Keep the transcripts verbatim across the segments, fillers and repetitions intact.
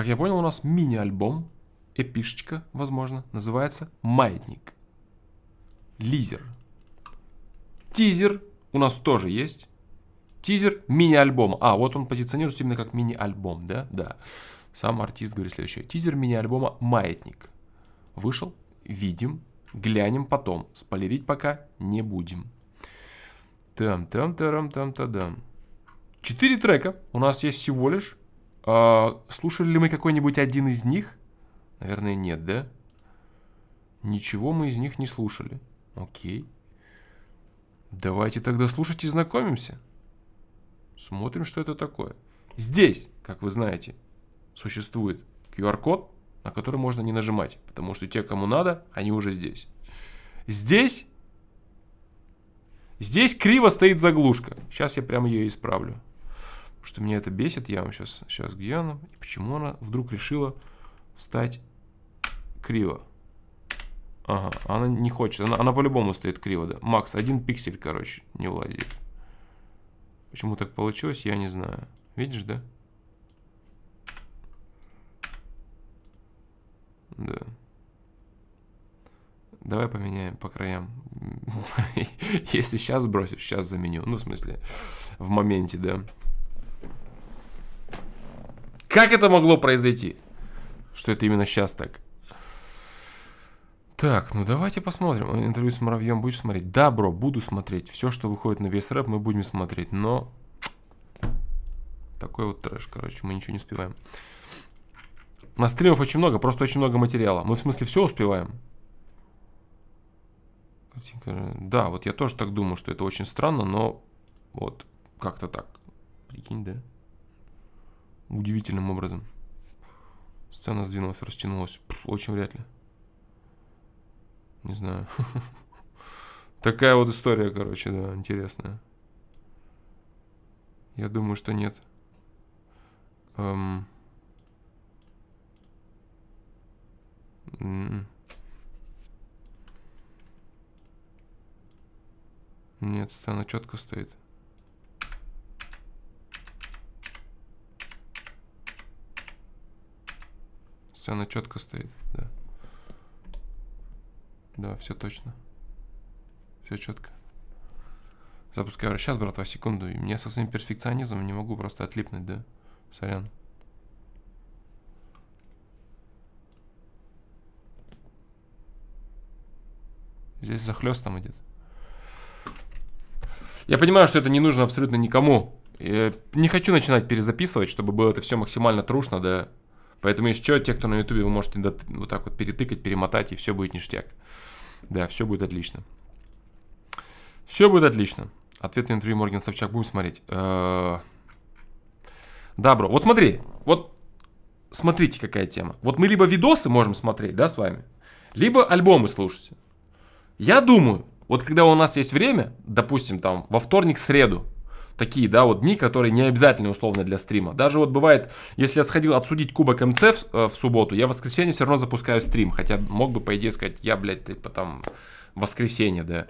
Как я понял, у нас мини-альбом, эпишечка, возможно, называется «Маятник». Лизер. Тизер у нас тоже есть. Тизер мини-альбома. А, вот он позиционируется именно как мини-альбом, да? Да. Сам артист говорит следующее. Тизер мини-альбома «Маятник». Вышел, видим, глянем потом. Спойлерить пока не будем. Там-там-тарам-там-тадам. Четыре трека у нас есть всего лишь. А, слушали ли мы какой-нибудь один из них? Наверное, нет, да? Ничего мы из них не слушали. Окей. Давайте тогда слушать и знакомимся. Смотрим, что это такое. Здесь, как вы знаете, существует ку ар-код, на который можно не нажимать, потому что те, кому надо, они уже здесь. Здесь Здесь криво стоит заглушка. Сейчас я прямо ее исправлю. Потому что меня это бесит. Я вам сейчас, сейчас где она? И почему она вдруг решила встать криво? Ага, она не хочет. Она, она по-любому стоит криво, да. Макс, один пиксель, короче, не влазит. Почему так получилось, я не знаю. Видишь, да? Да. Давай поменяем по краям. Если сейчас сбросишь, сейчас заменю. Ну, в смысле, в моменте, да. Как это могло произойти? Что это именно сейчас так? Так, ну давайте посмотрим. Интервью с Муравьем будешь смотреть? Да, бро, буду смотреть. Все, что выходит на весь рэп, мы будем смотреть. Но такой вот трэш, короче, мы ничего не успеваем. На стримов очень много, просто очень много материала. Мы, в смысле, все успеваем? Да, вот я тоже так думаю, что это очень странно, но вот как-то так. Прикинь, да? Удивительным образом. Сцена сдвинулась, растянулась. Очень вряд ли. Не знаю. Такая вот история, короче, да, интересная. Я думаю, что нет. Эм... Нет, сцена четко стоит. Сцена четко стоит, да. Да, все точно. Все четко. Запускаю. Сейчас, братва, секунду. И меня со своим перфекционизмом не могу просто отлипнуть, да? Сорян. Здесь захлестом идет. Я понимаю, что это не нужно абсолютно никому. Я не хочу начинать перезаписывать, чтобы было это все максимально трушно, да. Поэтому, если что, те, кто на ютубе, вы можете вот так вот перетыкать, перемотать, и все будет ништяк. Да, все будет отлично. Все будет отлично. Ответ на интервью Морган Савчак будем смотреть. Да, бро, вот смотри. Вот смотрите, какая тема. Вот мы либо видосы можем смотреть, да, с вами, либо альбомы слушать. Я думаю... Вот когда у нас есть время, допустим, там, во вторник, среду, такие, да, вот дни, которые не обязательны условно для стрима. Даже вот бывает, если я сходил отсудить Кубок МЦ в, в субботу, я в воскресенье все равно запускаю стрим. Хотя мог бы, по идее, сказать, я, блядь, типа там, воскресенье, да.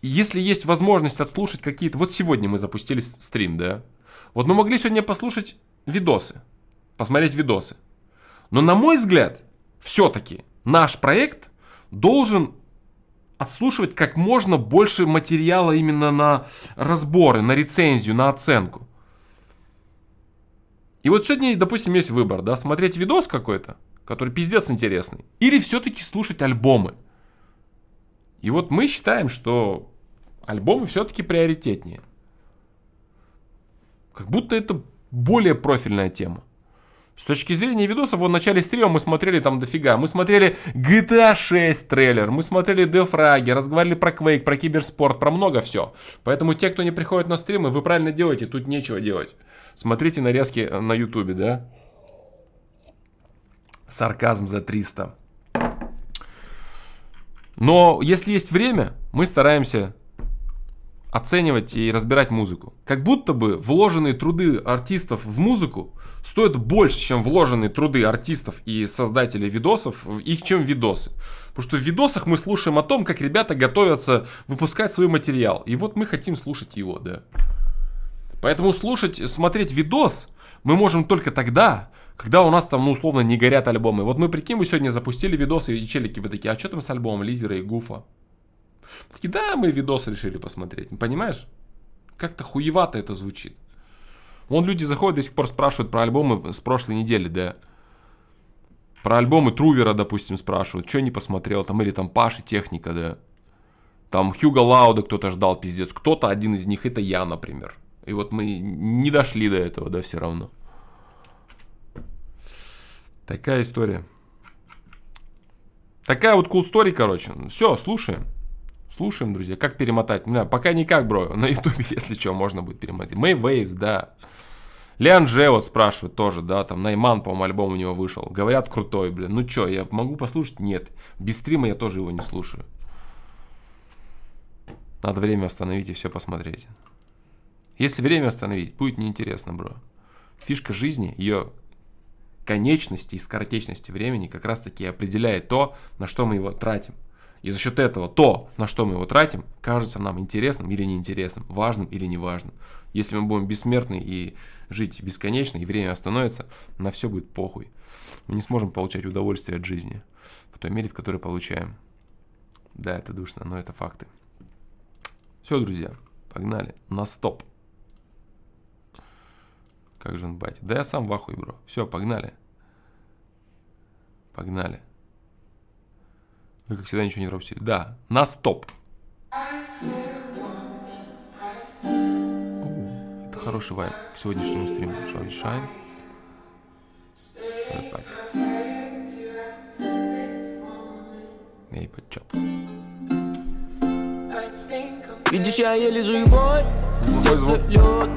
И если есть возможность отслушать какие-то... Вот сегодня мы запустили стрим, да. Вот мы могли сегодня послушать видосы, посмотреть видосы. Но, на мой взгляд, все-таки наш проект должен... отслушивать как можно больше материала именно на разборы, на рецензию, на оценку. И вот сегодня, допустим, есть выбор, да, смотреть видос какой-то, который пиздец интересный, или все-таки слушать альбомы. И вот мы считаем, что альбомы все-таки приоритетнее. Как будто это более профильная тема. С точки зрения видосов, вот в начале стрима мы смотрели там дофига. Мы смотрели джи ти эй шесть трейлер, мы смотрели Defrag, разговаривали про Quake, про киберспорт, про много все. Поэтому те, кто не приходит на стримы, вы правильно делаете, тут нечего делать. Смотрите нарезки на ютубе, да? Сарказм за триста. Но если есть время, мы стараемся... оценивать и разбирать музыку. Как будто бы вложенные труды артистов в музыку стоят больше, чем вложенные труды артистов и создателей видосов, их чем видосы. Потому что в видосах мы слушаем о том, как ребята готовятся выпускать свой материал. И вот мы хотим слушать его, да. Поэтому слушать, смотреть видос мы можем только тогда, когда у нас там, ну, условно, не горят альбомы. Вот мы, прикинь, мы сегодня запустили видосы, и челики бы такие: а что там с альбомом Лизера и Гуфа? Такие: да, мы видос решили посмотреть. Понимаешь? Как-то хуевато это звучит. Вон люди заходят, до сих пор спрашивают про альбомы с прошлой недели, да. Про альбомы Трувера, допустим, спрашивают, что не посмотрел там, или там Паши Техника, да. Там Хьюга Лауда кто-то ждал, пиздец. Кто-то один из них, это я, например. И вот мы не дошли до этого, да, все равно. Такая история. Такая вот cool story, короче. Все, слушаем. Слушаем, друзья. Как перемотать? Бля, пока никак, бро. На ютубе, если что, можно будет перемотать. May Waves, да. Ленджи вот спрашивает тоже, да. Там Найман, по-моему, альбом у него вышел. Говорят, крутой, блин. Ну что, я могу послушать? Нет. Без стрима я тоже его не слушаю. Надо время остановить и все посмотреть. Если время остановить, будет неинтересно, бро. Фишка жизни, ее конечности и скоротечности времени как раз-таки определяет то, на что мы его тратим. И за счет этого то, на что мы его тратим, кажется нам интересным или неинтересным, важным или неважным. Если мы будем бессмертны и жить бесконечно, и время остановится, на все будет похуй. Мы не сможем получать удовольствие от жизни в той мере, в которой получаем. Да, это душно, но это факты. Все, друзья, погнали на стоп. Как же он, батя? Да я сам в ахуе, бро. Все, погнали. Погнали. Вы, как всегда, ничего не пропустили. Да, на стоп. О, это хороший вайб к сегодняшнему стриму. Shall we shine? Вот так. Эй, подчоп. Видишь, я еле живой. Сердце лед.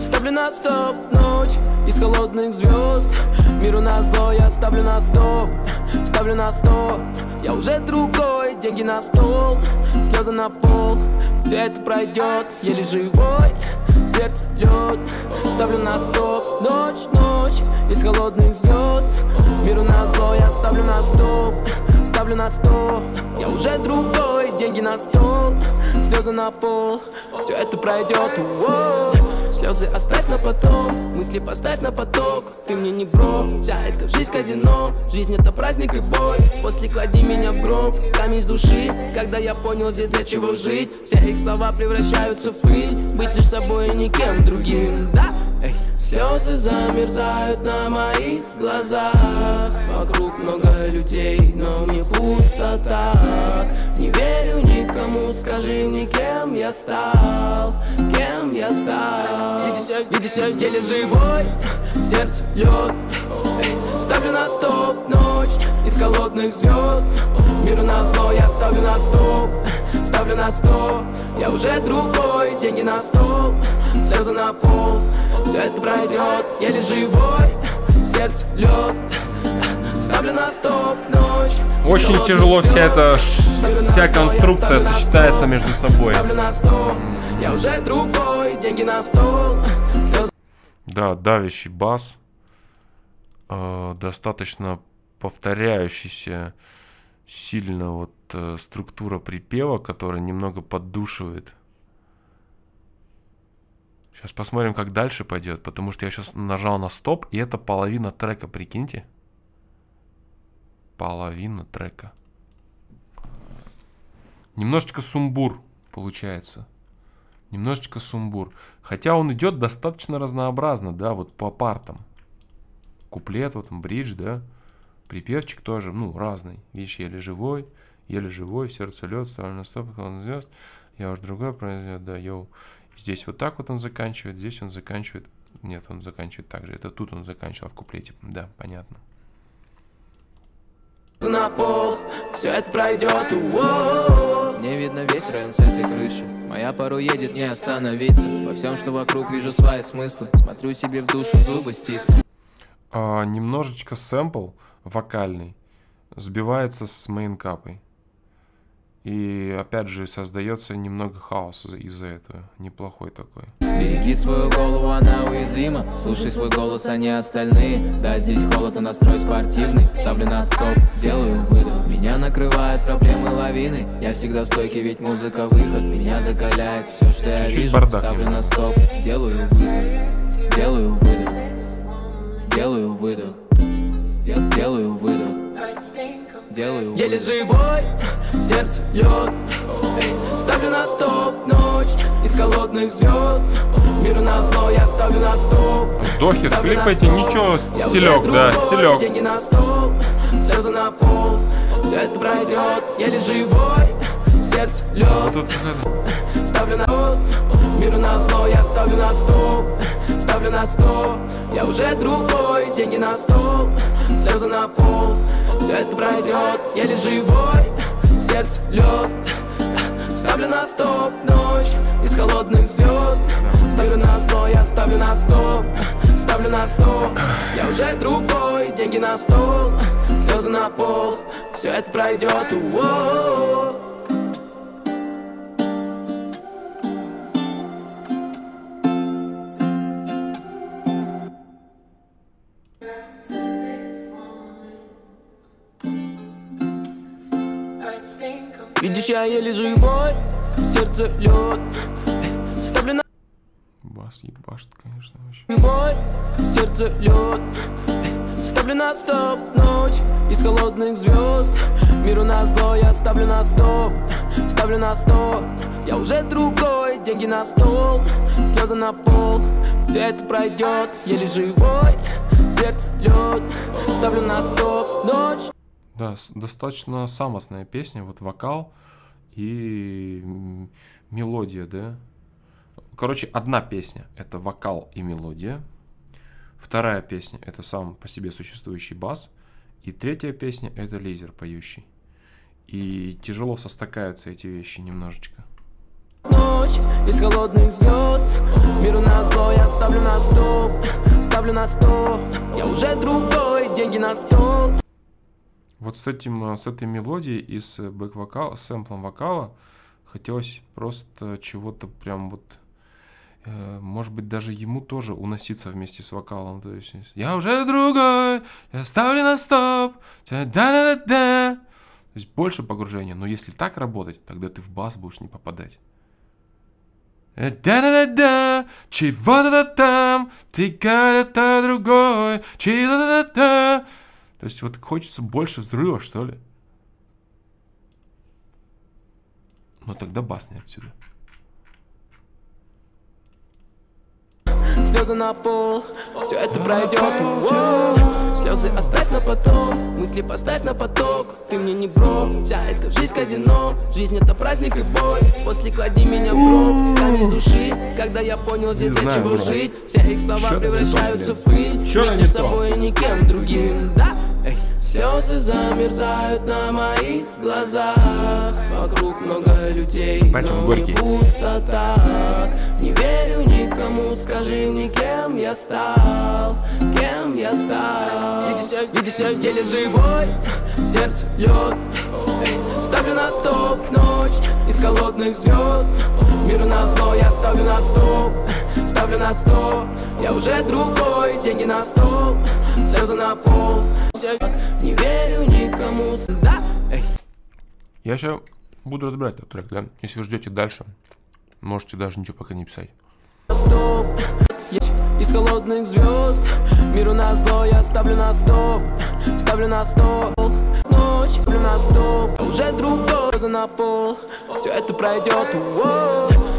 Ставлю на стоп, ночь из холодных звезд. Миру на зло я ставлю на стоп. Ставлю на стоп, я уже другой. Деньги на стол, слезы на пол. Все это пройдет, еле живой. Сердце лед, ставлю на стоп. Ночь, ночь из холодных звезд. Миру на зло я ставлю на стоп. Ставлю на стоп, я уже другой. Деньги на стол, слезы на пол. Все это пройдет, уоу. Слезы оставь на потом, мысли поставь на поток. Ты мне не бро, вся эта жизнь казино. Жизнь это праздник и боль, после клади меня в гроб. Камень с души, когда я понял здесь для чего жить. Все их слова превращаются в пыль, быть лишь собой и никем другим, да? Эй. Слезы замерзают на моих глазах. Вокруг много людей, но мне пусто так. Не верю никому, скажи мне, кем я стал, кем я стал. Видишь, я еле живой, сердце лед. Ставлю на стоп, ночь из холодных звезд. Миру на зло я ставлю на стоп, ставлю на стоп. Я уже другой, деньги на стол, слезы на пол. Все это пройдет, еле живой, сердце лед. Ставлю на стоп, ночь. Очень тяжело вся эта вся конструкция сочетается между собой. Я уже другой, деньги на стол. Да, давящий бас, э, достаточно повторяющийся сильно вот э, структура припева, которая немного поддушивает. Сейчас посмотрим, как дальше пойдет, потому что я сейчас нажал на стоп, и это половина трека, прикиньте. Половина трека. Немножечко сумбур получается. Немножечко сумбур. Хотя он идет достаточно разнообразно, да, вот по партам. Куплет, вот там бридж, да. Припевчик тоже, ну, разный. Видишь, еле живой, еле живой, сердце лед, ставлю на стоп, холодный звезд. Я уже другое произойдет, да, йоу. Здесь вот так вот он заканчивает, здесь он заканчивает. Нет, он заканчивает так же. Это тут он заканчивал в куплете. Да, понятно. На пол, все это пройдет. Мне видно весь район с этой крыши. Моя пару едет, не остановиться. Во всем, что вокруг, вижу свои смыслы. Смотрю себе в душу, зубы стисну. А, немножечко сэмпл вокальный сбивается с мейнкапой. И опять же создается немного хаоса из-за этого. Неплохой такой. Береги свою голову, она уязвима. Слушай свой голос, а не остальные. Да, здесь холодно, настрой спортивный. Ставлю на стоп, делаю выдох. Меня накрывают проблемы лавины. Я всегда в стойке, ведь музыка выход. Меня закаляет все, что я вижу. Ставлю на стоп, делаю выдох. Делаю выдох. Делаю выдох, делаю выдох, делаю выдох. Еле живой, сердце лед. Ставлю на стоп ночь из холодных звезд. Миру на зло я ставлю на стоп. Вдохи, склипайте, ничего, стилек, да, стилек. Деньги на стол, слезы на пол. Все это пройдет. Еле живой, сердце лед. Ставлю на рост, миру на зло я ставлю на стоп. Ставлю на стоп, я уже другой. Деньги на стол, слезы на пол. Все это пройдет. Еле живой, сердце лед. Ставлю на стоп ночь из холодных звезд. Ставлю на сто, я ставлю на стоп. Ставлю на сто, я уже другой. Деньги на стол, слезы на пол. Все это пройдет. Уоу. Видишь, я еле живой, сердце лед. Ставлю на... Бас ебашит, конечно, вообще. Живой, сердце лед. Ставлю на стоп ночь из холодных звезд. Миру на зло я ставлю на стоп. Ставлю на стоп, я уже другой. Деньги на стол, слезы на пол. Все это пройдет, еле живой, сердце лед. Ставлю на стоп ночь. Да, достаточно самостная песня, вот вокал и мелодия, да. Короче, одна песня — это вокал и мелодия, вторая песня — это сам по себе существующий бас, и третья песня — это Лизер поющий. И тяжело состыкаются эти вещи немножечко. Ночь из холодных звезд, миру на зло я ставлю на стол, ставлю на стол, я уже другой, деньги на стол. Вот с этим, с этой мелодией и с бэк-вокала, с сэмплом вокала хотелось просто чего-то прям вот, э, может быть, даже ему тоже уноситься вместе с вокалом. То есть я уже другой, я ставлю на стоп, да-да-да-да. То есть больше погружения, но если так работать, тогда ты в бас будешь не попадать. Да-да-да-да, чего-то там, ты какая-то другой, чего-то. То есть вот хочется больше взрыва, что ли? Но тогда бас не отсюда. Слезы на пол, все это пройдет. Слезы оставь на потом, мысли поставь на поток. Ты мне не бром, вся эта жизнь казино. Жизнь это праздник и боль, после клади меня в гроб. Камень с души, когда я понял здесь для чего жить. Все их слова превращаются в пыль, между собой и никем другим, да? Эй. Слезы замерзают на моих глазах. Вокруг много людей, но не пустота. Не верю никому, скажи мне, кем я стал, кем я стал. Видишь, я еле живой, сердце лед. Ставлю на стоп ночь из холодных звезд. Миру на зло я ставлю на стоп. Ставлю на стоп, я уже другой. Деньги на стол, слезы на пол. Не верю никому, да? Эй. Я сейчас буду разбирать этот трек, да? Если вы ждете дальше, можете даже ничего пока не писать. Стоп. Из холодных звезд. Миру на зло я ставлю на стоп. Ставлю на стоп. Ночь, ставлю на стоп. Уже другой на пол. Все это пройдет.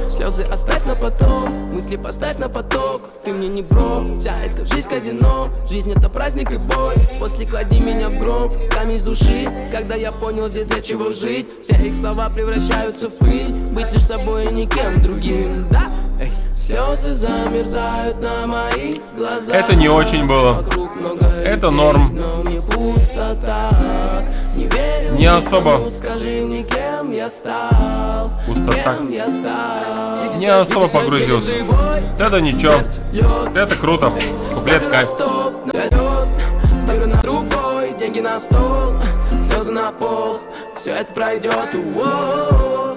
Слезы оставь на потом, мысли поставь на поток. Ты мне не бром, вся эта жизнь казино. Жизнь это праздник и боль, после клади меня в гроб. Камень с души, когда я понял здесь для чего жить. Все их слова превращаются в пыль, быть лишь собой и никем другим, да? Эй. Слезы замерзают на моих глазах. Это не очень было. Это норм. Не особо. Пустота. Не особо погрузился. Это ничего. Это круто. Куплет кайф. Ставлю на другой, деньги на стол, слезы на пол. Все это пройдет.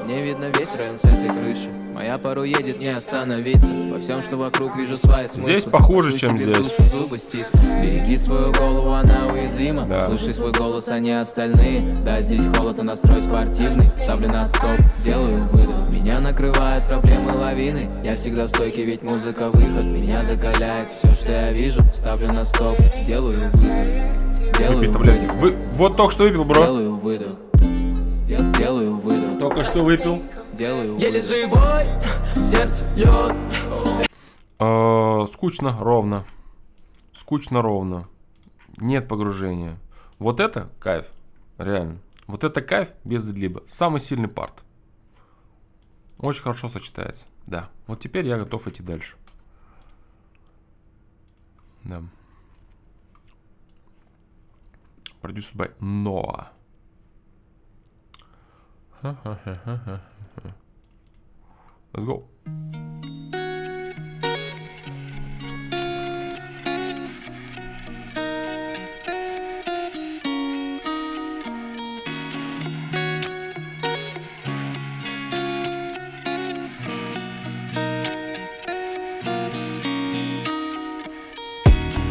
Мне видно весь район с этой крыши. Моя пару едет, не остановиться. Во всем, что вокруг, вижу свои смыслы. Здесь похуже, Слушай, чем здесь. Зубы стисну. Береги свою голову, она уязвима. Да. Слушай свой голос, а не остальные. Да, здесь холодно, настрой спортивный. Ставлю на стоп, делаю выдох. Меня накрывают проблемы лавины. Я всегда в стойке, ведь музыка выход. Меня закаляет все, что я вижу. Ставлю на стоп, делаю выдох. Делаю выдох. Вы... Вот только что выпил, бро. Делаю выдох. Делаю выдох. Только что выпил. Делаю. Еле живой, сердце лед. Скучно, ровно. Скучно, ровно. Нет погружения. Вот это кайф. Реально. Вот это кайф без задлиба. Самый сильный парт. Очень хорошо сочетается. Да. Вот теперь я готов идти дальше. Да. Продюсер бай Ноа. Let's go.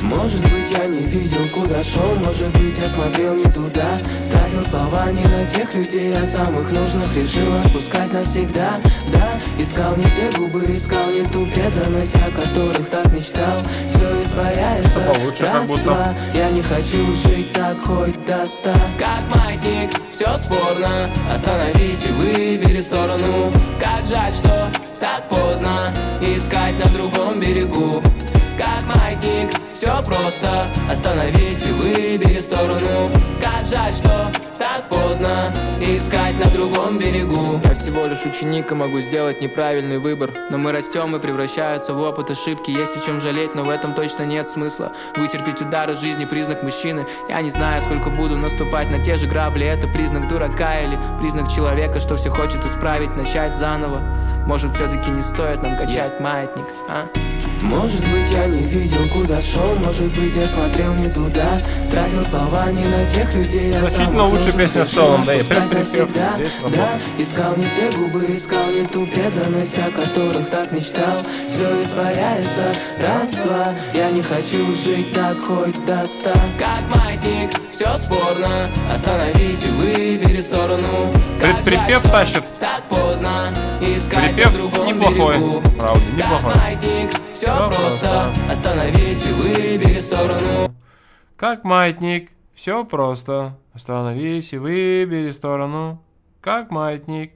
Может быть, я не видел, куда шел, может быть, я смотрел не туда. Тратил слова не на тех людей, а самых нужных решил отпускать навсегда. Да, искал не те губы, искал не ту преданность, о которых так мечтал. Все испаряется, раз-два, я не хочу жить так хоть до ста. Как маятник, все спорно, остановись и выбери сторону. Как жаль, что так поздно искать на другом берегу. Как маятник, все просто, остановись и выбери сторону. Как жаль, что так поздно искать на другом берегу. Я всего лишь ученик и могу сделать неправильный выбор. Но мы растем и превращаются в опыт ошибки. Есть о чем жалеть, но в этом точно нет смысла. Вытерпеть удары жизни — признак мужчины. Я не знаю, сколько буду наступать на те же грабли. Это признак дурака или признак человека, что все хочет исправить, начать заново. Может, все-таки не стоит нам качать маятник, а? Может быть, я не видел, куда шел, может быть, я смотрел не туда. Тратил слова не на тех людей, я Значительно лучше песня в целом, да, и прям припев. Да, искал не те губы, искал не ту преданность, о которых так мечтал. Все испаряется, раз-два, я не хочу жить так хоть до ста. Как маятник, все спорно, остановись и выбери сторону. Как припев тащит. Так поздно, искать на другом берегу. Правда, неплохой. Все просто, остановись и выбери сторону. Как маятник, все просто, остановись и выбери сторону. Как маятник,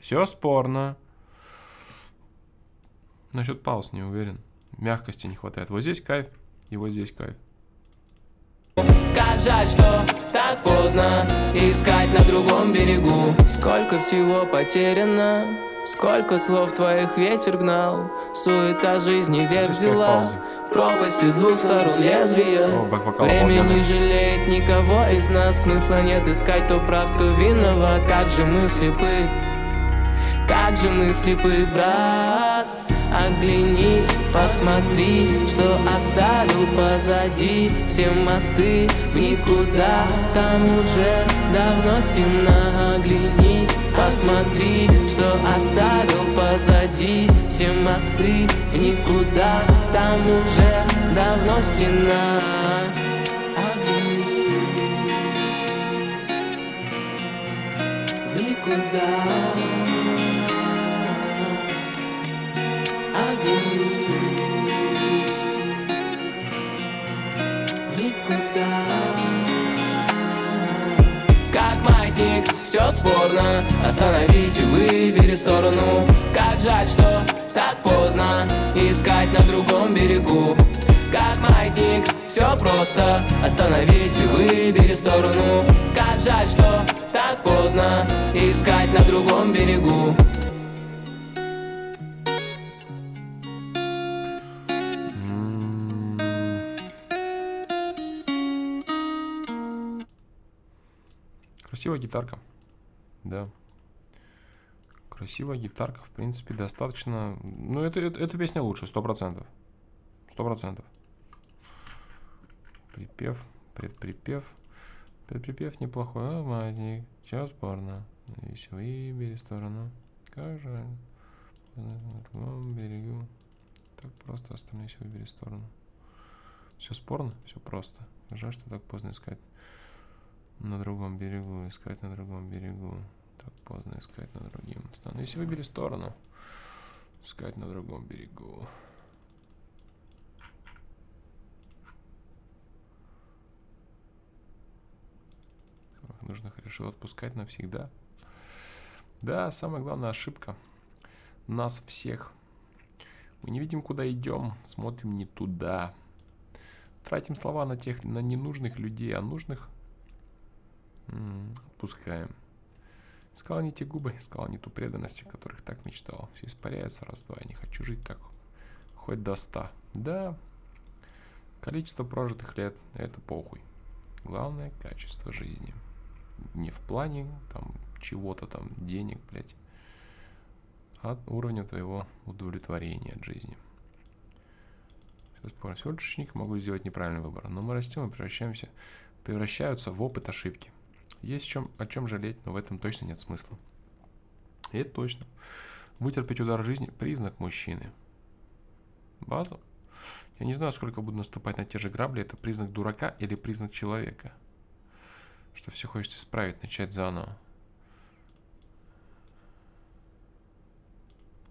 все спорно. Насчет пауз не уверен. Мягкости не хватает. Вот здесь кайф, и вот здесь кайф. Как жаль, что так поздно искать на другом берегу. Сколько всего потеряно, сколько слов твоих ветер гнал. Суета жизни вверх взяла, пропасть из двух сторон лезвия. Время не жалеет никого из нас. Смысла нет искать, то прав, кто виноват. Как же мы слепы, как же мы слепы, брат. Оглянись, посмотри, что оставил позади. Все мосты в никуда, там уже давно темно. Оглянись, посмотри, что оставил позади. Все мосты в никуда, там уже давно стена. Оглянись в никуда. Как маятник, все спорно, остановись и выбери сторону. Как жаль, что так поздно искать на другом берегу. Как маятник, все просто, остановись и выбери сторону. Как жаль, что так поздно искать на другом берегу. Красивая гитарка, да. Красивая гитарка, в принципе, достаточно. Ну, это, это, эта песня лучше, сто процентов. Сто процентов. Припев, предприпев. Предприпев неплохой. А, маятник, все спорно. Еще выбери сторону. Каждый на другом берегу. Так просто, остальные еще выбери сторону. Все спорно, все просто. Жаль, что так поздно искать на другом берегу, искать на другом берегу. Так поздно искать на другим. Становись, выбери сторону. Искать на другом берегу. Нужных решил отпускать навсегда. Да, самая главная ошибка нас всех. Мы не видим, куда идем, смотрим не туда. Тратим слова на тех, на ненужных людей, а нужных м-м, отпускаем. Искала не те губы, искала не ту преданность, о которых так мечтал. Все испаряется раз-два, я не хочу жить так хоть до ста. Да, количество прожитых лет, это похуй. Главное, качество жизни. Не в плане там чего-то там, денег, блядь, от уровня твоего удовлетворения от жизни. Сейчас понял, всего лишь ученик могу сделать неправильный выбор, но мы растем и превращаемся, превращаются в опыт ошибки. Есть чем, о чем жалеть, но в этом точно нет смысла. И это точно. Вытерпеть удар жизни – признак мужчины. База. Я не знаю, сколько буду наступать на те же грабли, это признак дурака или признак человека. Что все хочется исправить, начать заново.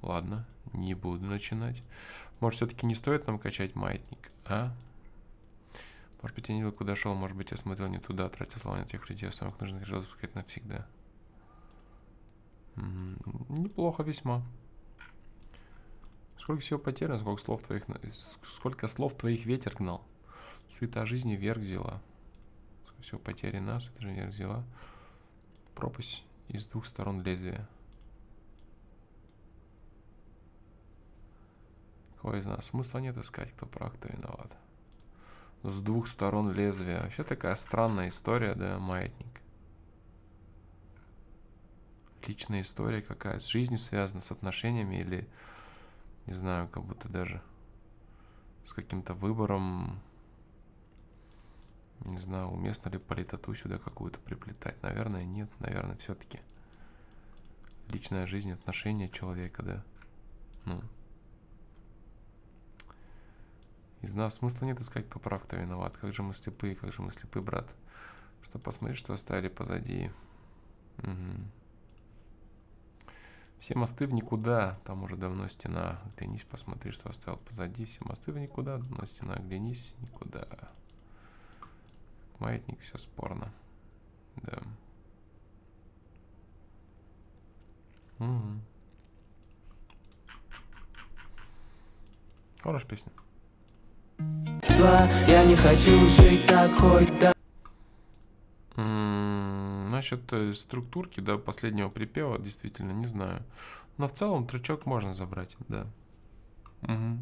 Ладно, не буду начинать. Может, все-таки не стоит нам качать маятник, а? Может быть, я не видел, куда шел, может быть, я смотрел не туда, тратил слова на тех людей, а самых нужных решил запускать навсегда. М-м-м, неплохо весьма. Сколько всего потеряно, сколько слов твоих, сколько слов твоих ветер гнал. Суета жизни вверх взяла. Сколько всего потеряно, суета жизни вверх взяла. Пропасть из двух сторон лезвия. Кого из нас? Смысла нет искать, кто прав, кто виноват. С двух сторон лезвия. Вообще такая странная история, да, маятник. Личная история какая с жизнью связана, с отношениями или... Не знаю, как будто даже с каким-то выбором. Не знаю, уместно ли политоту сюда какую-то приплетать. Наверное, нет. Наверное, все-таки личная жизнь, отношения человека, да. Ну. Из нас смысла нет искать, кто прав, кто виноват. Как же мы слепые, как же мы слепы, брат. Что посмотреть, что оставили позади. Угу. Все мосты в никуда, там уже давно стена. Оглянись, посмотри, что оставил позади. Все мосты в никуда, давно стена. Оглянись, никуда. Маятник, все спорно. Да. Угу. Хорошая песня. Я не хочу жить так хоть до... Насчет структурки до последнего припева действительно не знаю. Но в целом трючок можно забрать, да. Угу.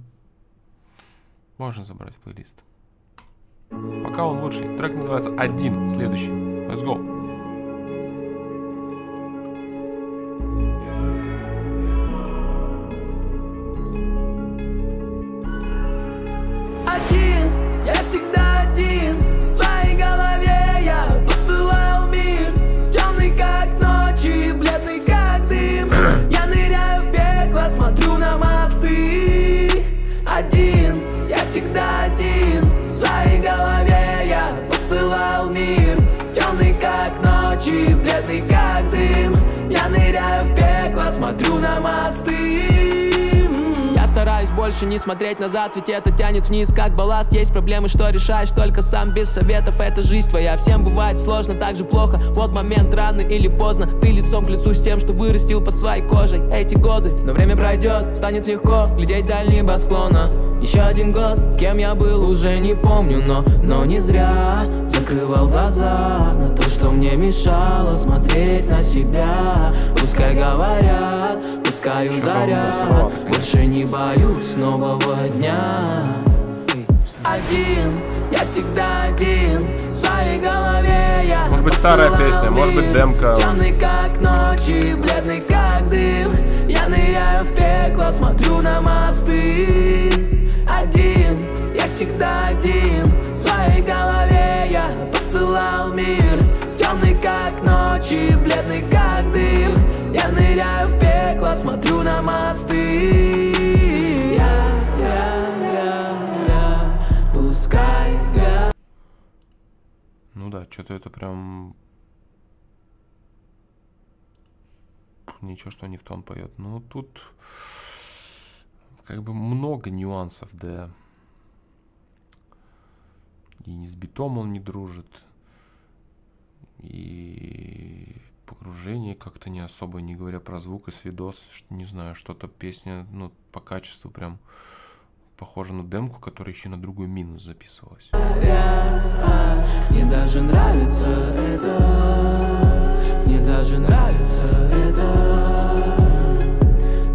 Можно забрать в плейлист. Пока он лучший. Трек называется «Один». Следующий. Let's go. Больше не смотреть назад, ведь это тянет вниз, как балласт. Есть проблемы, что решаешь только сам, без советов. Это жизнь твоя, всем бывает сложно, так же плохо. Вот момент, рано или поздно, ты лицом к лицу с тем, что вырастил под своей кожей эти годы. Но время пройдет, станет легко глядеть вдаль небосклона. Еще один год, кем я был, уже не помню, но, но не зря закрывал глаза на то, что мне мешало смотреть на себя. Пускай говорят, пускай заряд, больше не боюсь нового дня. Один, я всегда один, в своей голове я. Может быть, старая песня, может быть, демка. Темный как ночи, бледный как дым. Я ныряю в пекло, смотрю на мосты. Один, я всегда один, в своей голове я посылал мир. Темный как ночи, бледный как дым. Я ныряю в пекло, смотрю на мосты. Я, я, я, я, пускай я. Ну да, что-то это прям... Ничего, что не в том поет. Ну тут... Как бы много нюансов, да. И не с битом он не дружит. И погружение как-то не особо, не говоря про звук и свидос. Не знаю, что-то песня, ну, по качеству прям похожа на демку, которая еще на другой минус записывалась. Мне даже нравится это. Мне даже нравится это.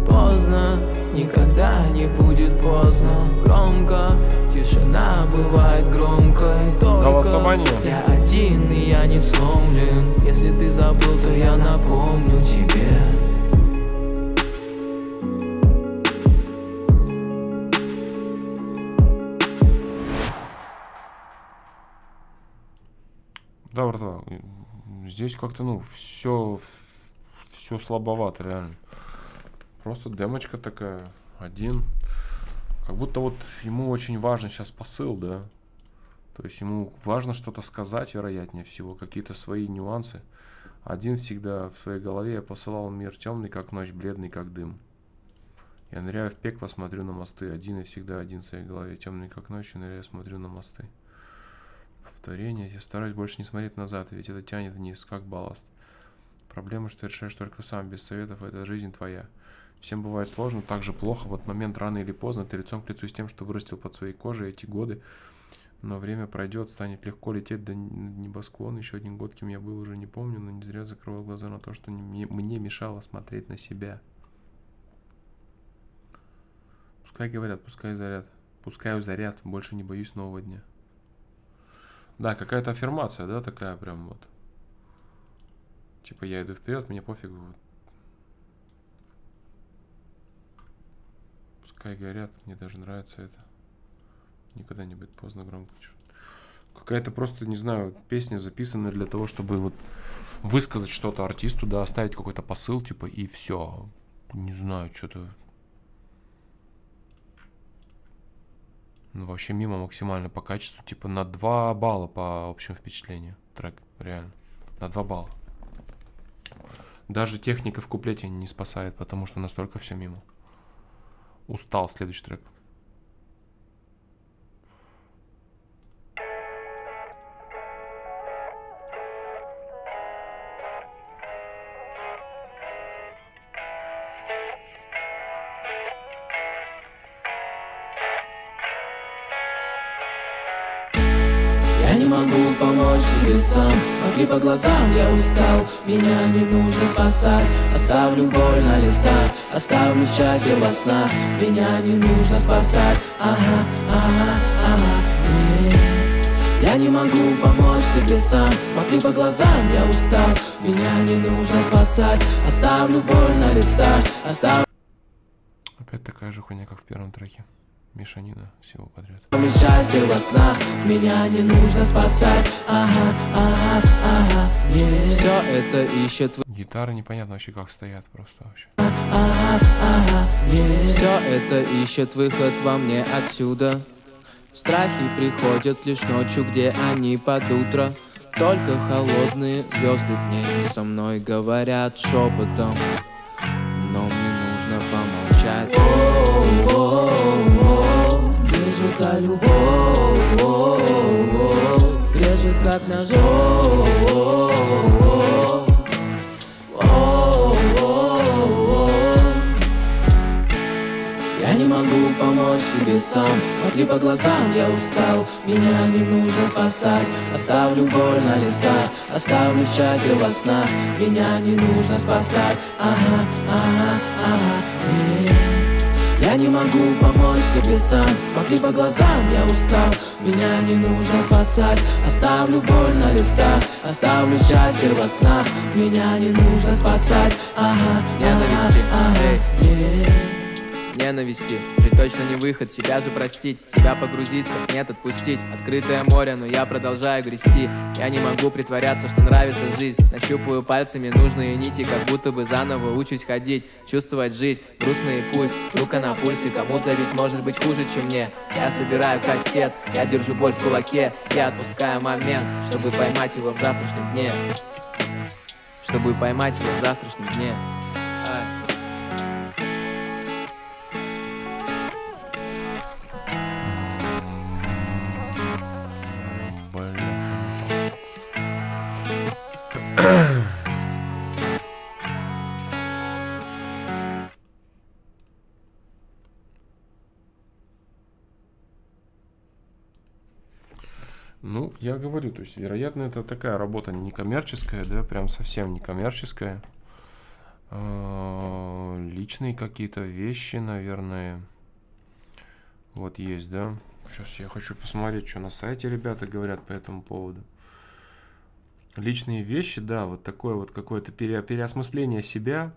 Поздно, никогда не будет поздно. Громко, тишина бывает громкой. Голосование. Я один и я не сломлен. Если ты забыл, то я напомню тебе. Да, братва, здесь как-то, ну, все, все слабовато, реально. Просто демочка такая, один. Как будто вот ему очень важен сейчас посыл, да. То есть ему важно что-то сказать, вероятнее всего, какие-то свои нюансы. Один всегда в своей голове: я посылал мир темный, как ночь, бледный, как дым. Я ныряю в пекло, смотрю на мосты. Один и всегда один в своей голове, темный, как ночь, и ныряю, смотрю на мосты. Повторение. Я стараюсь больше не смотреть назад, ведь это тянет вниз, как балласт. Проблема, что ты решаешь только сам, без советов, это жизнь твоя. Всем бывает сложно, так же плохо. В этот момент, рано или поздно, ты лицом к лицу с тем, что вырастил под своей кожей эти годы. Но время пройдет, станет легко лететь до небосклона. Еще один год, кем я был, уже не помню, но не зря закрывал глаза на то, что не, мне мешало смотреть на себя. Пускай говорят, пускай заряд. Пускаю заряд, больше не боюсь нового дня. Да, какая-то аффирмация, да, такая прям вот. Типа я иду вперед, мне пофигу. Пускай горят, мне даже нравится это. Никогда не будет поздно, громко. Какая-то просто, не знаю, песня записана для того, чтобы вот высказать что-то артисту, да, оставить какой-то посыл, типа, и все. Не знаю, что-то... Ну, вообще мимо максимально по качеству, типа, на два балла по общему впечатлению. Трек, реально. На два балла. Даже техника в куплете не спасает, потому что настолько все мимо. Устал, следующий трек. Сам. Смотри по глазам, я устал. Меня не нужно спасать. Оставлю боль на листах, оставлю счастье во снах. Меня не нужно спасать. Ага, ага, ага. Я не могу помочь себе сам. Смотри по глазам, я устал. Меня не нужно спасать. Оставлю боль на листах, оставлю... Опять такая же хуйня, как в первом треке. Мешанина всего подряд. Счастье во снах, меня не нужно спасать. Ага, ага, ага, yeah. Все это ищет. Гитары непонятно вообще как стоят просто вообще. Ага, ага, ага, yeah. Все это ищет выход во мне отсюда. Страхи приходят лишь ночью, где они под утро. Только холодные звезды в небе со мной говорят шепотом. Но мне нужно помолчать. Та любовь режет как ножом. Я не могу помочь себе сам. Смотри по глазам, я устал. Меня не нужно спасать. Оставлю боль на листах, оставлю счастье во снах. Меня не нужно спасать. Ага, ага, ага. Я не могу помочь себе сам. Смотри по глазам, я устал. Меня не нужно спасать. Оставлю боль на листах, оставлю счастье во снах. Меня не нужно спасать. Ага, ненависти, ага, yeah. Ненависти. точно не выход, себя же простить, себя погрузиться, нет, отпустить. Открытое море, но я продолжаю грести. Я не могу притворяться, что нравится жизнь. Нащупываю пальцами нужные нити, как будто бы заново учусь ходить, чувствовать жизнь, грустный пульс, рука на пульсе. Кому-то ведь может быть хуже, чем мне. Я собираю кастет, я держу боль в кулаке. Я отпускаю момент, чтобы поймать его в завтрашнем дне. Чтобы поймать его в завтрашнем дне. Ну, я говорю, то есть, вероятно, это такая работа не коммерческая, да, прям совсем не коммерческая. Личные какие-то вещи, наверное. Вот есть, да. Сейчас я хочу посмотреть, что на сайте ребята говорят по этому поводу. Личные вещи, да, вот такое вот какое-то пере, переосмысление себя,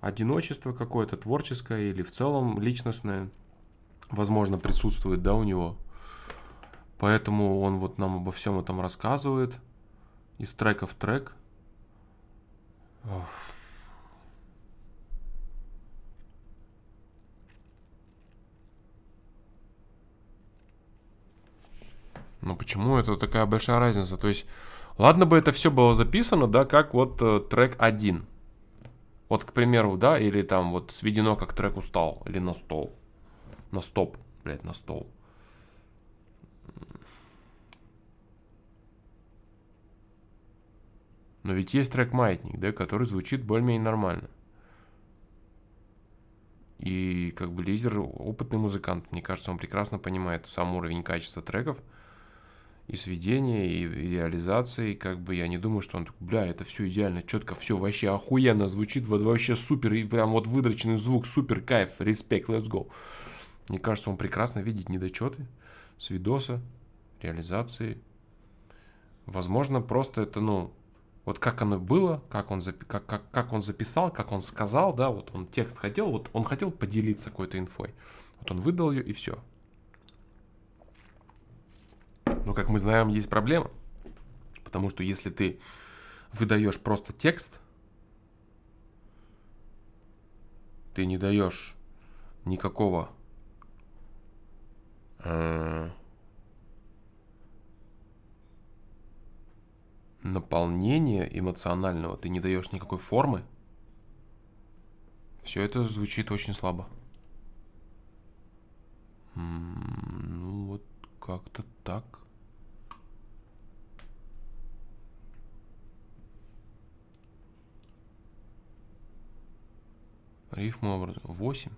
одиночество какое-то творческое или в целом личностное, возможно, присутствует, да, у него. Поэтому он вот нам обо всем этом рассказывает. Из трека в трек. Ох. Ну почему это такая большая разница? То есть, ладно бы это все было записано, да, как вот э, трек один. Вот, к примеру, да, или там вот сведено, как трек устал, или на стол. На стоп, блядь, на стол. Но ведь есть трек «Маятник», да, который звучит более-менее нормально. И как бы Лизер опытный музыкант. Мне кажется, он прекрасно понимает сам уровень качества треков. И сведения, и, и реализации. Как бы я не думаю, что он такой, бля, это все идеально, четко, все вообще охуенно звучит. Вот вообще супер, и прям вот выдроченный звук, супер, кайф, респект, let's go. Мне кажется, он прекрасно видит недочеты с видоса, реализации. Возможно, просто это, ну... Вот как оно было, как он, запи как, как, как он записал, как он сказал, да, вот он текст хотел, вот он хотел поделиться какой-то инфой. Вот он выдал ее, и все. Но, как мы знаем, есть проблема. Потому что если ты выдаешь просто текст, ты не даешь никакого... Э наполнения эмоционального, ты не даешь никакой формы, все это звучит очень слабо. М-м, ну вот как-то так. Рифму образу восемь.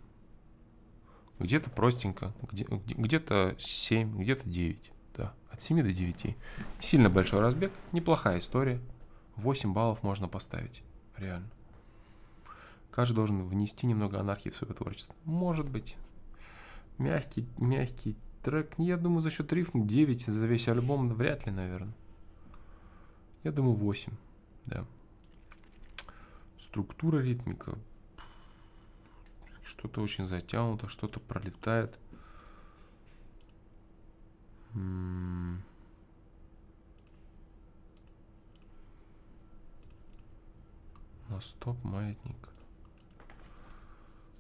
Где-то простенько, где-то семь, где-то девять. Да, от семи до девяти. Сильно большой разбег, неплохая история. восемь баллов можно поставить. Реально. Каждый должен внести немного анархии в свое творчество. Может быть. Мягкий, мягкий трек. Я думаю, за счет рифм девять за весь альбом вряд ли, наверное. Я думаю, восемь. Да. Структура, ритмика. Что-то очень затянуто, что-то пролетает. На стоп, маятник.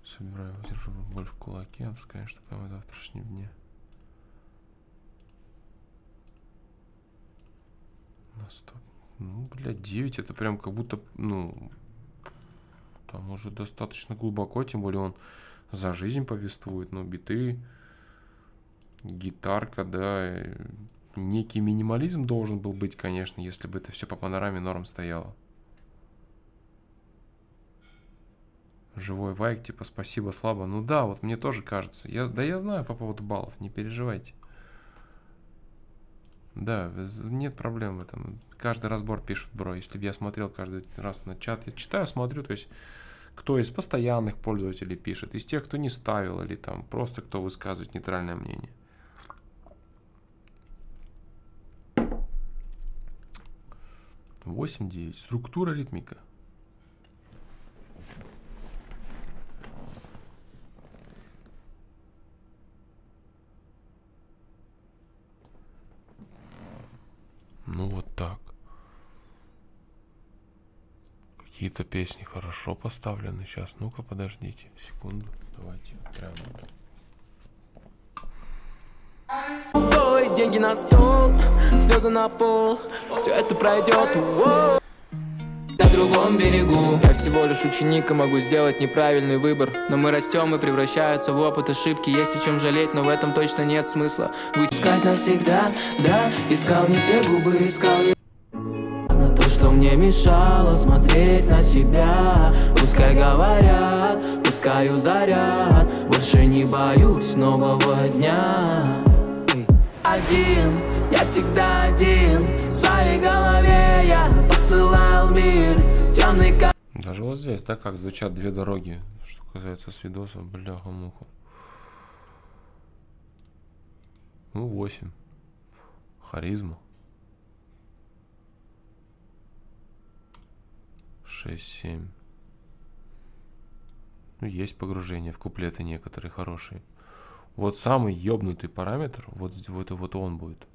Собираю, держу боль в кулаке, а пускай, что прямо в завтрашнем дне. На стоп. Ну, блядь, девять это прям как будто, ну, там уже достаточно глубоко, тем более он за жизнь повествует, но биты... Гитарка, да. Некий минимализм должен был быть, конечно, если бы это все по панораме норм стояло. Живой вайк, типа, спасибо, слабо. Ну да, вот мне тоже кажется. Я, да я знаю по поводу баллов, не переживайте. Да, нет проблем в этом. Каждый разбор пишет, бро. Если бы я смотрел каждый раз на чат, я читаю, смотрю, то есть... Кто из постоянных пользователей пишет, из тех, кто не ставил, или там просто кто высказывает нейтральное мнение. восемь девять. Структура, ритмика. Какие-то песни хорошо поставлены. Сейчас, ну-ка, подождите секунду. Давайте прямо. Деньги на стол, слезы на пол, все это пройдет. На другом берегу я всего лишь ученик и могу сделать неправильный выбор. Но мы растем и превращаются в опыт ошибки. Есть о чем жалеть, но в этом точно нет смысла. Выпускать навсегда, да, искал не те губы, искал не... На то, что мне мешало смотреть на себя. Пускай говорят, пускай заряд, больше не боюсь нового дня. Один, я всегда один, в своей голове я посылал мир, темный ко... Даже вот здесь, да, как звучат две дороги, что касается с видосов, бляха-муха. Ну, восемь. Харизма. шесть, семь. Ну, есть погружение в куплеты некоторые хорошие. Вот самый ёбнутый параметр, вот, вот, вот он будет.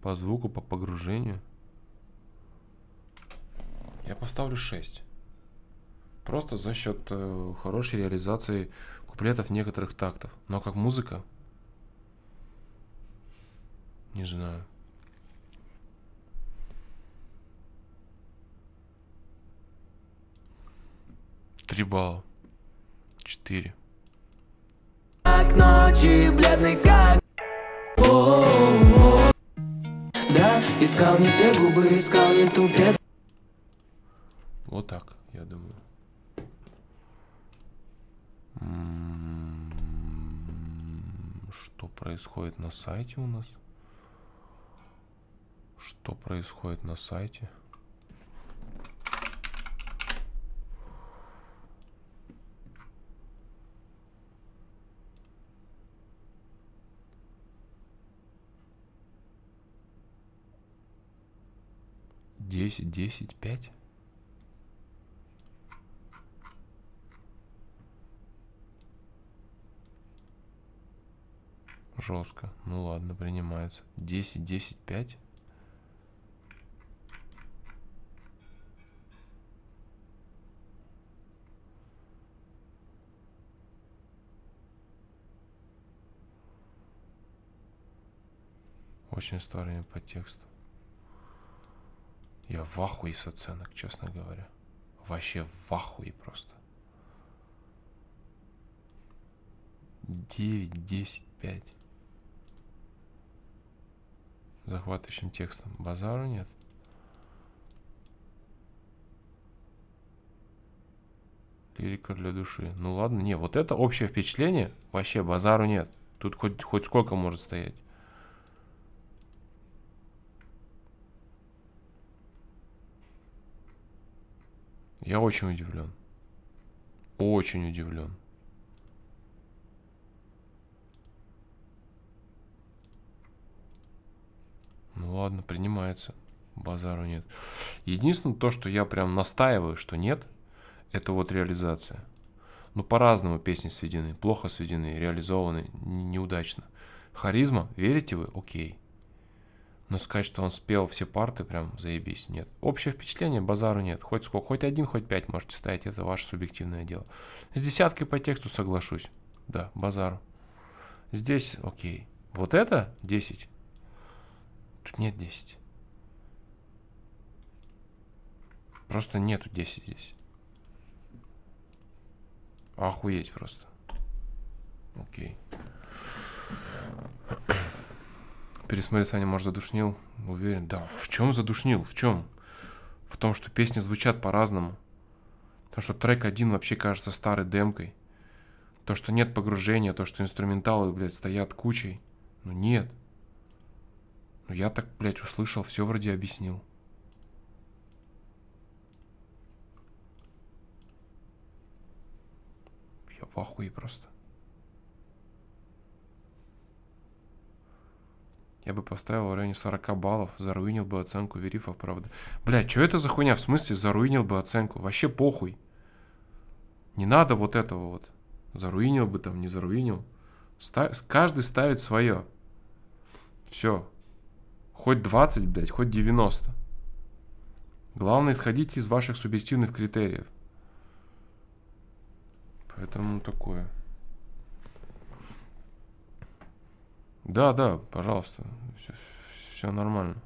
По звуку, по погружению. Я поставлю шесть. Просто за счет э, хорошей реализации куплетов некоторых тактов. Но как музыка? Не знаю. Три балла. Четыре. Ночи бледный как... О-о-о-о. Да, искал не те губы, искал не ту пред... Вот так, я думаю. Что происходит на сайте у нас? Что происходит на сайте? десять, десять, пять. Жестко. Ну ладно, принимается. десять, десять, пять. Очень старые по тексту. Я в ахуе с оценок, честно говоря. Вообще в ахуе просто. девять, десять, пять. Захватывающим текстом. Базару нет. Лирика для души. Ну ладно, не, вот это общее впечатление. Вообще базару нет. Тут хоть, хоть сколько может стоять. Я очень удивлен. Очень удивлен. Ну ладно, принимается. Базару нет. Единственное, то, что я прям настаиваю, что нет, это вот реализация. Ну по-разному песни сведены. Плохо сведены, реализованы неудачно. Харизма, верите вы? Окей. Но сказать, что он спел все парты, прям заебись, нет. Общее впечатление, базару нет. Хоть сколько, хоть один, хоть пять можете ставить, это ваше субъективное дело. С десяткой по тексту соглашусь. Да, базару. Здесь, окей. Вот это десять. Тут нет десять. Просто нету десять здесь. Охуеть просто. Окей. Пересмотреть, Саня, может, задушнил? Уверен. Да, в чем задушнил? В чем? В том, что песни звучат по-разному. То, что трек один вообще кажется старой демкой. То, что нет погружения, то, что инструменталы, блядь, стоят кучей. Ну нет. Ну я так, блядь, услышал, все вроде объяснил. Я в ахуе просто. Я бы поставил в районе сорока баллов, заруинил бы оценку верифов, правда. Бля, что это за хуйня? В смысле заруинил бы оценку? Вообще похуй. Не надо вот этого вот. Заруинил бы там, не заруинил. Став... Каждый ставит свое. Все. Хоть двадцать, блядь, хоть девяносто. Главное, исходить из ваших субъективных критериев. Поэтому такое. Да, да, пожалуйста. Все, все нормально.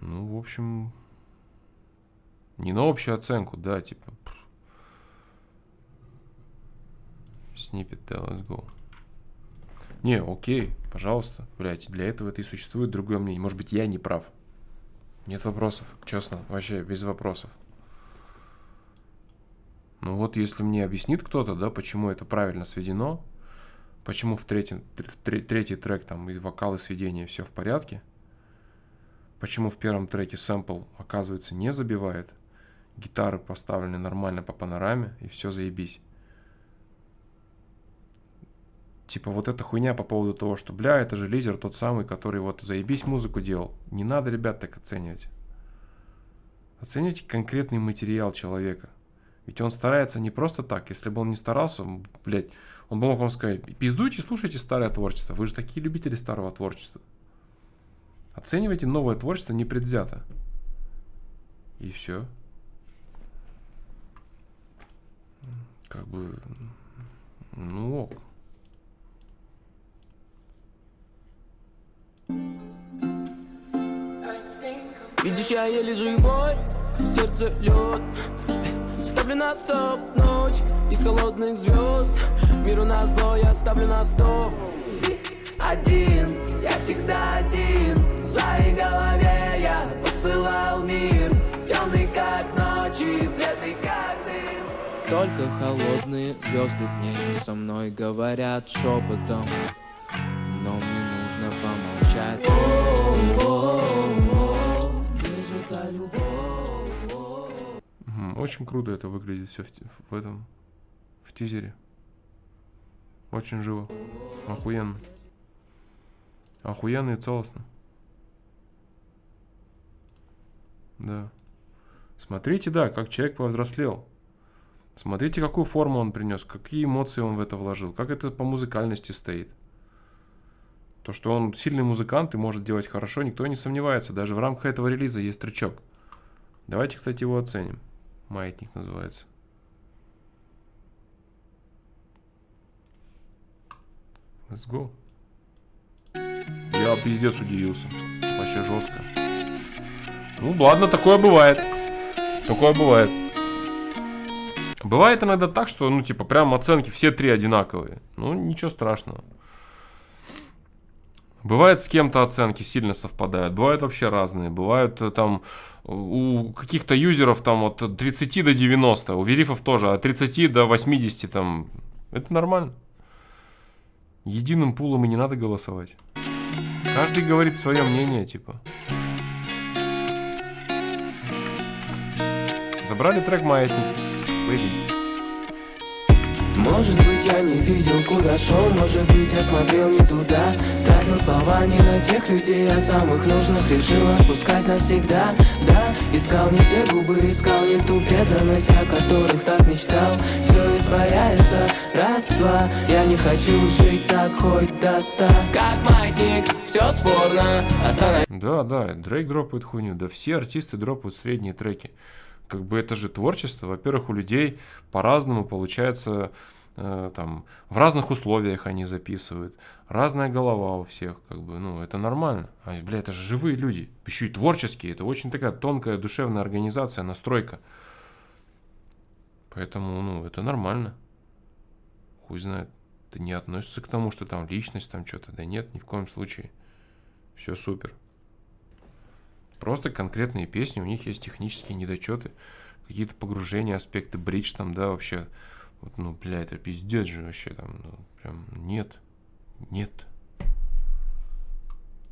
Ну, в общем, не на общую оценку, да, типа. Snippet, let's go. Не, окей, пожалуйста. Блять, для этого это и существует другое мнение. Может быть, я не прав. Нет вопросов, честно, вообще без вопросов. Ну вот, если мне объяснит кто-то, да, почему это правильно сведено, почему в третий, в третий трек там и вокал, и сведение все в порядке, почему в первом треке сэмпл, оказывается, не забивает, гитары поставлены нормально по панораме, и все заебись. Типа вот эта хуйня по поводу того, что, бля, это же Лизер тот самый, который вот заебись музыку делал. Не надо, ребят, так оценивать. Оценивайте конкретный материал человека. Ведь он старается не просто так. Если бы он не старался, он, блядь, он бы мог вам сказать: пиздуйте, слушайте старое творчество. Вы же такие любители старого творчества. Оценивайте новое творчество непредвзято. И все. Как бы... Ну ок. Видишь, я еле живой, сердце лед. Ставлю на стоп, ночь из холодных звезд. Миру на зло я ставлю на стоп. Один, я всегда один. В своей голове я посылал мир. Темный как ночи, бледный как дым. Только холодные звезды в небе со мной говорят шепотом. Но мне нужно помолчать. Очень круто это выглядит все в, в этом, в тизере. Очень живо. Охуенно. Охуенно и целостно. Да. Смотрите, да, как человек повзрослел. Смотрите, какую форму он принес, какие эмоции он в это вложил, как это по музыкальности стоит. То, что он сильный музыкант и может делать хорошо, никто не сомневается. Даже в рамках этого релиза есть трючок. Давайте, кстати, его оценим. Маятник называется. Let's go. Я пиздец удивился. Вообще жестко. Ну ладно, такое бывает. Такое бывает. Бывает иногда так, что, ну, типа, прям оценки все три одинаковые. Ну, ничего страшного. Бывает, с кем-то оценки сильно совпадают, бывают вообще разные. Бывают там у каких-то юзеров там от тридцати до девяноста, у верифов тоже от тридцати до восьмидесяти там. Это нормально. Единым пулом и не надо голосовать. Каждый говорит свое мнение, типа. Забрали трек «Маятник». Плейлист. Может быть, я не видел, куда шел, может быть, я смотрел не туда. Тратил слова не на тех людей, а самых нужных решил отпускать навсегда. Да, искал не те губы, искал не ту преданность, о которых так мечтал. Все испаряется, раз-два, я не хочу жить так хоть до ста. Как маятник, все спорно, остановись. Да, да, Дрейк дропает хуйню, да все артисты дропают средние треки. Как бы это же творчество. Во-первых, у людей по-разному получается, э, там, в разных условиях они записывают. Разная голова у всех, как бы, ну, это нормально. А, бля, это же живые люди, еще и творческие. Это очень такая тонкая душевная организация, настройка. Поэтому, ну, это нормально. Хуй знает. Это не относится к тому, что там личность, там что-то. Да нет, ни в коем случае. Все супер. Просто конкретные песни, у них есть технические недочеты, какие-то погружения, аспекты, бридж там, да, вообще. Вот, ну, бля, это пиздец же вообще там, ну, прям нет, нет.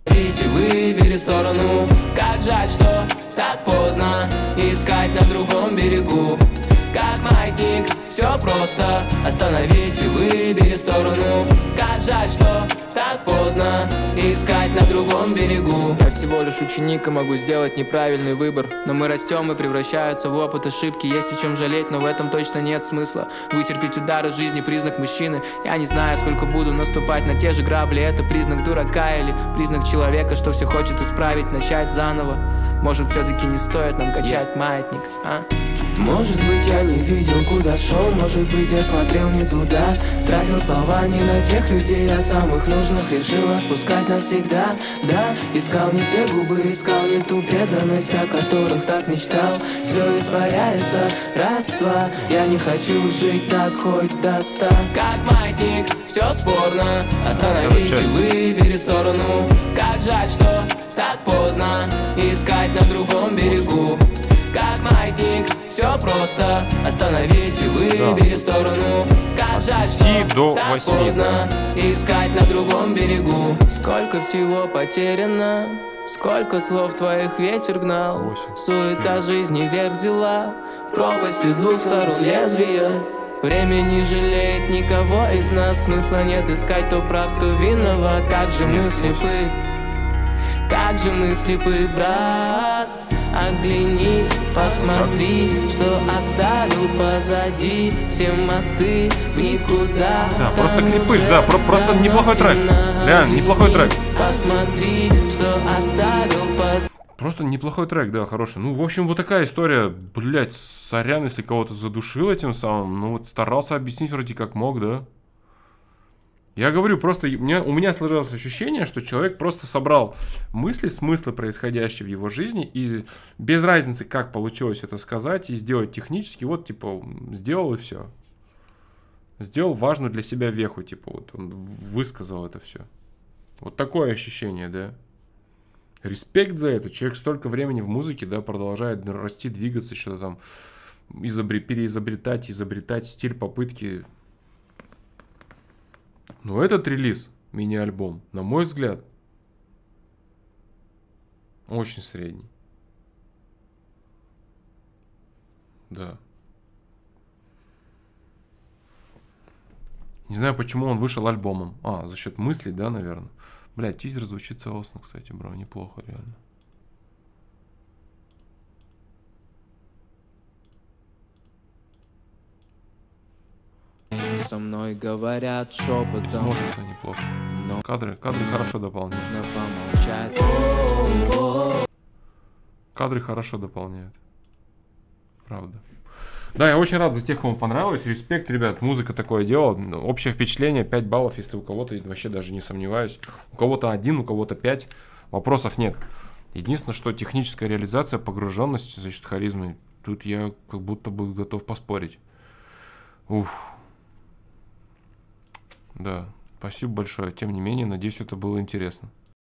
Если выбери сторону, как жаль, что так поздно искать на другом берегу. Как маятник, все просто, остановись и выбери сторону. Как жаль, что так поздно искать ведь на другом берегу. Я всего лишь ученик и могу сделать неправильный выбор. Но мы растем и превращаются в опыт ошибки. Есть о чем жалеть, но в этом точно нет смысла. Вытерпеть удары жизни признак мужчины. Я не знаю, сколько буду наступать на те же грабли. Это признак дурака или признак человека, что все хочет исправить, начать заново. Может, все-таки не стоит нам качать маятник, а? Может быть, я не видел, куда шел. Может быть, я смотрел не туда. Тратил слова не на тех людей, а самых нужных решил отпускать навсегда. Да, искал не те губы, искал не ту преданность, о которых так мечтал. Все испаряется, раз-два. Я не хочу жить так хоть до ста. Как маятник, все спорно. Остановись и выбери сторону. Как жаль, что так поздно искать на другом берегу. Как маятник, все просто. Остановись и выбери да. сторону. Как жаль, что так поздно искать на другом берегу. Сколько всего потеряно, сколько слов твоих ветер гнал. восемь, суета четыре. Жизни вверх взяла, пропасть из двух сторон лезвия. Время не жалеет никого из нас. Смысла нет искать, то прав, то виноват. Как же мы слепы, как же мы слепы, брат. Оглянись, посмотри, что оставил позади. Все мосты в никуда. Да, просто крепыш, да, про просто неплохой трек. Реально, неплохой трек. Посмотри, что оставил позади. Просто неплохой трек, да, хороший. Ну, в общем, вот такая история. Блять, сорян, если кого-то задушил этим самым. Ну, вот старался объяснить вроде как мог, да. Я говорю, просто у меня, у меня сложилось ощущение, что человек просто собрал мысли, смыслы, происходящие в его жизни, и без разницы, как получилось это сказать и сделать технически, вот, типа, сделал и все. Сделал важную для себя веху, типа, вот, он высказал это все. Вот такое ощущение, да. Респект за это. Человек столько времени в музыке, да, продолжает расти, двигаться, что-то там изобр... переизобретать, изобретать стиль, попытки... Но этот релиз, мини-альбом, на мой взгляд, очень средний. Да. Не знаю, почему он вышел альбомом. А, за счет мыслей, да, наверное. Блядь, тизер звучит целостно, кстати, бро, неплохо, реально. Со мной говорят шепотом. Смотрится неплохо. Но кадры, кадры хорошо дополняют. Нужно помолчать. Кадры хорошо дополняют. Правда. Да, я очень рад за тех, кому понравилось. Респект, ребят, музыка такое дело. Общее впечатление пять баллов, если у кого-то, вообще даже не сомневаюсь. У кого-то один, у кого-то пять. Вопросов нет. Единственное, что техническая реализация, погруженность за счет харизмы. Тут я как будто бы готов поспорить. Уф. Да, спасибо большое. Тем не менее, надеюсь, это было интересно.